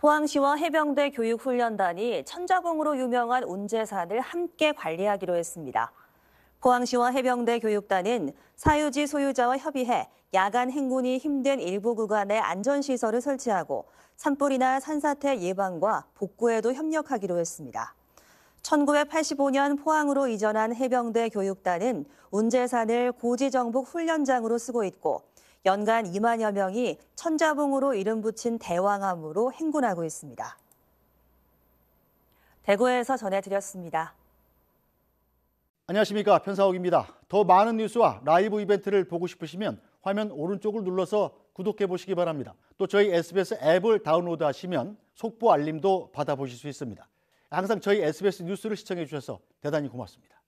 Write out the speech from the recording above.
포항시와 해병대 교육훈련단이 천자궁으로 유명한 운제산을 함께 관리하기로 했습니다. 포항시와 해병대 교육단은 사유지 소유자와 협의해 야간 행군이 힘든 일부 구간에 안전시설을 설치하고 산불이나 산사태 예방과 복구에도 협력하기로 했습니다. 1985년 포항으로 이전한 해병대 교육단은 운제산을 고지정복 훈련장으로 쓰고 있고 연간 2만여 명이 천자봉으로 이름 붙인 대왕암으로 행군하고 있습니다. 대구에서 전해드렸습니다. 안녕하십니까, 편사옥입니다. 더 많은 뉴스와 라이브 이벤트를 보고 싶으시면 화면 오른쪽을 눌러서 구독해 보시기 바랍니다. 또 저희 SBS 앱을 다운로드하시면 속보 알림도 받아보실 수 있습니다. 항상 저희 SBS 뉴스를 시청해 주셔서 대단히 고맙습니다.